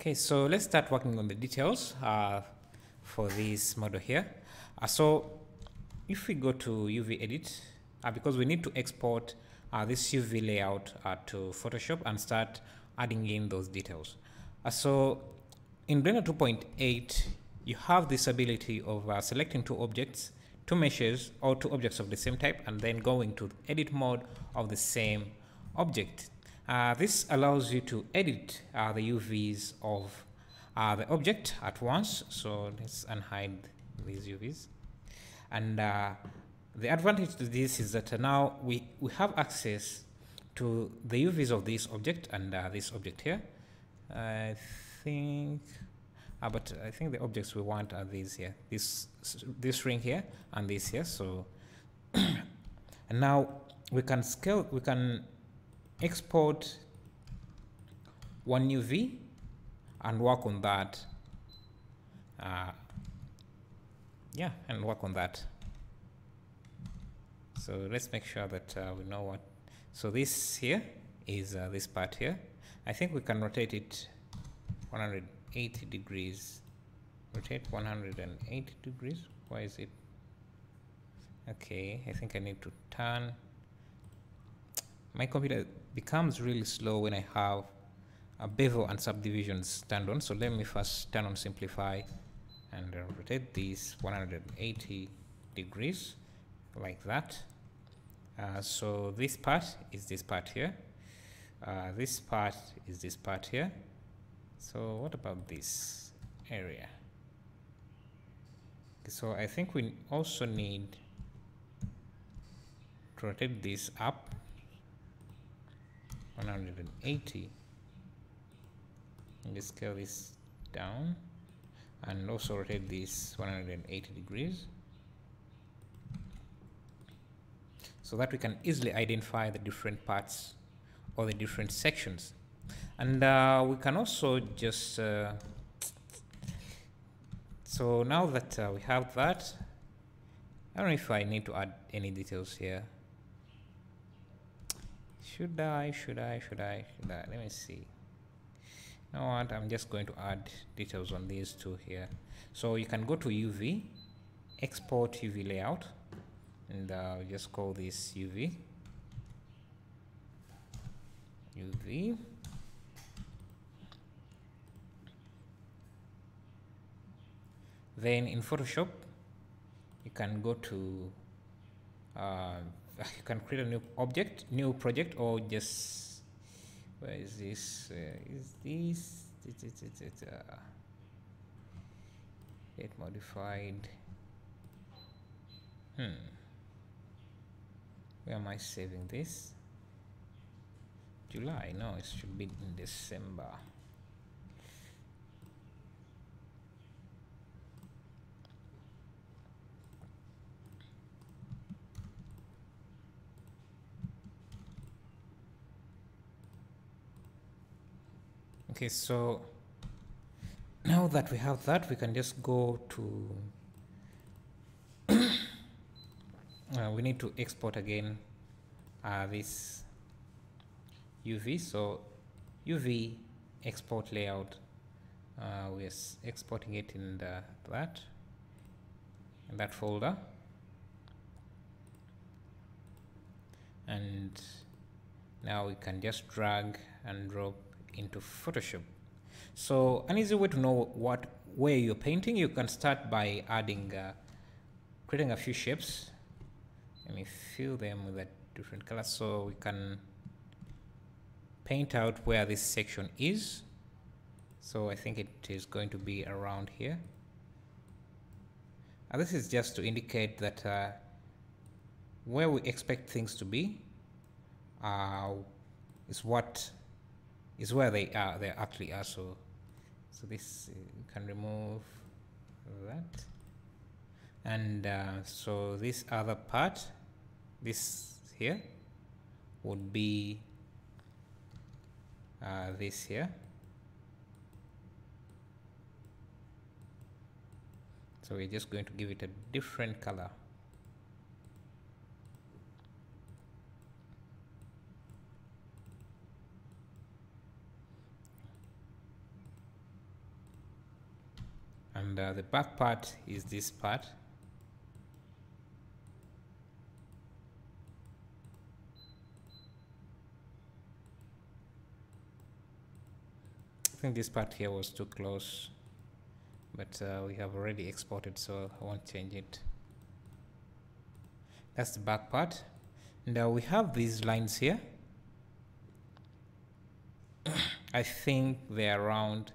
Okay, so let's start working on the details for this model here. So if we go to UV edit, because we need to export this UV layout to Photoshop and start adding in those details. So in Blender 2.8, you have this ability of selecting two meshes or two objects of the same type and then going to edit mode of the same object. This allows you to edit the UVs of the object at once. So let's unhide these UVs. And the advantage to this is that now we have access to the UVs of this object and this object here. I think, but I think the objects we want are these here, this ring here and this here. So and now we can scale, we can export one UV and work on that. And work on that. So let's make sure that we know what. So this here is this part here. I think we can rotate it 180 degrees. Rotate 180 degrees. Why is it? Okay, I think I need to turn. My computer becomes really slow when I have a bevel and subdivisions turned on. So let me first turn on simplify and rotate this 180 degrees like that. So this part is this part here. This part is this part here. So what about this area? So I think we also need to rotate this up 180. Let's scale this down and also rotate this 180 degrees, so that we can easily identify the different parts or the different sections. And we can also just so now that we have that, I don't know if I need to add any details here. Should I? Let me see. You know what? I'm just going to add details on these two here. So you can go to UV, export UV layout, and just call this UV. Then in Photoshop, you can go to you can create a new project, or just where is this? Get modified. Where am I saving this? July? No, it should be in December. Okay, so now that we have that, we can just go to we need to export again this UV. So UV export layout, we're exporting it in that folder, and now we can just drag and drop into Photoshop. So an easy way to know where you're painting, you can start by adding creating a few shapes. Let me fill them with a different color so we can paint out where this section is. So I think it is going to be around here. And this is just to indicate that where we expect things to be is where they actually are. So this you can remove that, and so this other part, this here would be this here. So we're just going to give it a different color. and the back part is this part. I think this part here was too close, but we have already exported, so I won't change it. That's the back part. Now we have these lines here. I think they're round,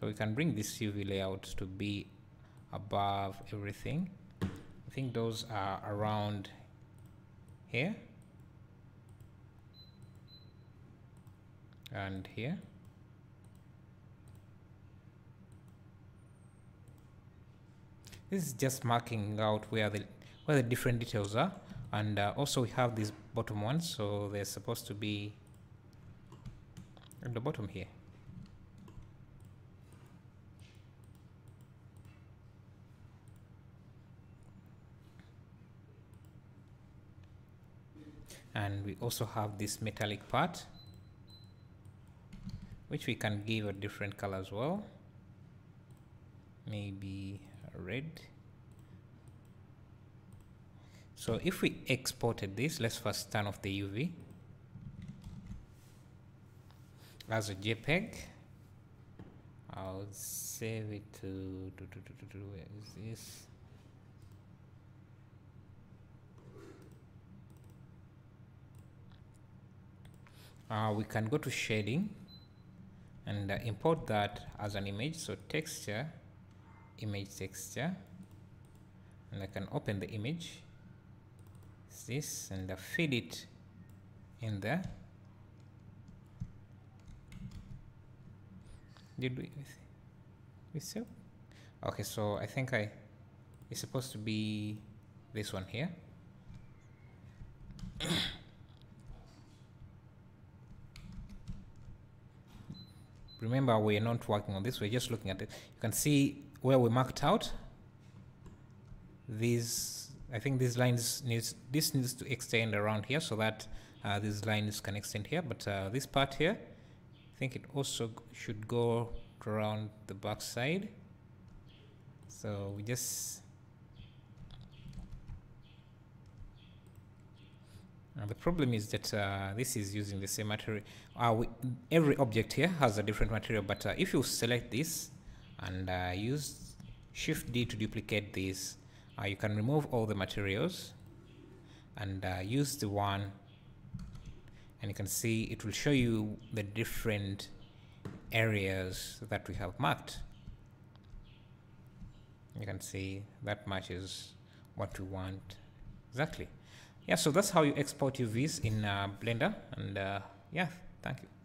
so we can bring this UV layout to be above everything. I think those are around here and here. This is just marking out where the different details are, and also we have these bottom ones, so they're supposed to be at the bottom here. And we also have this metallic part, which we can give a different color as well, maybe red. So if we exported this, let's first turn off the UV as a JPEG. I'll save it to where is this? We can go to shading and import that as an image. So texture, image texture, and I can open the image. It's this, and I feed it in there. Did we save? Okay, so I think it's supposed to be this one here. Remember, we're not working on this, we're just looking at it. You can see where we marked out these. I think these lines needs to extend around here, so that these lines can extend here, but this part here, I think it also should go around the back side. So we just, the problem is that this is using the same material. Every object here has a different material, but if you select this and use Shift D to duplicate this, you can remove all the materials and use the one, and you can see it will show you the different areas that we have marked. You can see that matches what we want exactly. Yeah, so that's how you export UVs in Blender, and yeah, thank you.